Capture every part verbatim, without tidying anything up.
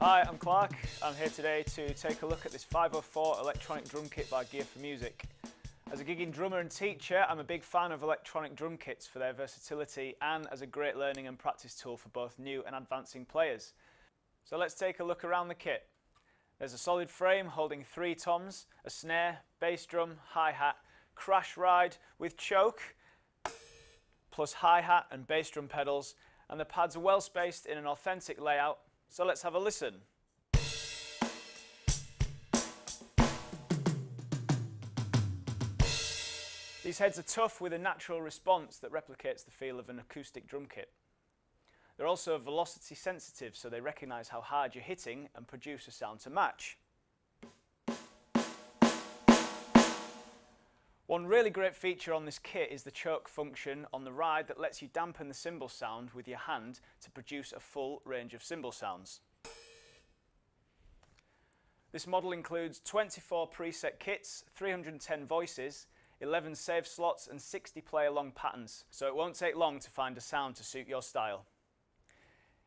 Hi, I'm Clark. I'm here today to take a look at this five oh four electronic drum kit by Gear for music. As a gigging drummer and teacher, I'm a big fan of electronic drum kits for their versatility and as a great learning and practice tool for both new and advancing players. So let's take a look around the kit. There's a solid frame holding three toms, a snare, bass drum, hi-hat, crash ride with choke, plus hi-hat and bass drum pedals, and the pads are well spaced in an authentic layout. So let's have a listen. These heads are tough with a natural response that replicates the feel of an acoustic drum kit. They're also velocity sensitive, so they recognise how hard you're hitting and produce a sound to match. One really great feature on this kit is the choke function on the ride that lets you dampen the cymbal sound with your hand to produce a full range of cymbal sounds. This model includes twenty-four preset kits, three hundred and ten voices, eleven save slots and sixty play-along patterns, so it won't take long to find a sound to suit your style.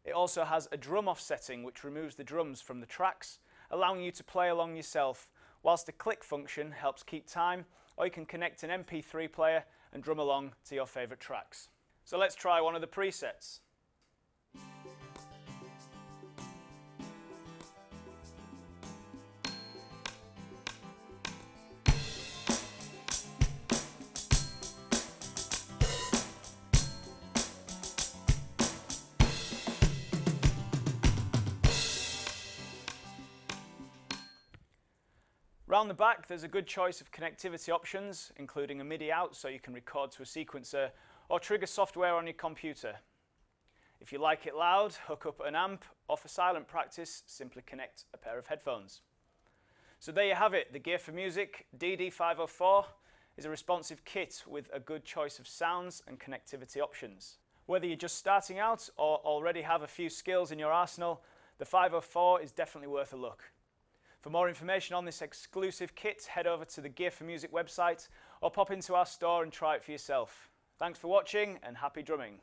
It also has a drum offsetting which removes the drums from the tracks, allowing you to play along yourself, whilst the click function helps keep time, or you can connect an M P three player and drum along to your favourite tracks. So let's try one of the presets. Round the back, there's a good choice of connectivity options, including a MIDI out so you can record to a sequencer or trigger software on your computer. If you like it loud, hook up an amp, or for silent practice, simply connect a pair of headphones. So there you have it, the Gear for music D D five oh four is a responsive kit with a good choice of sounds and connectivity options. Whether you're just starting out or already have a few skills in your arsenal, the five oh four is definitely worth a look. For more information on this exclusive kit, head over to the Gear for music website or pop into our store and try it for yourself. Thanks for watching and happy drumming.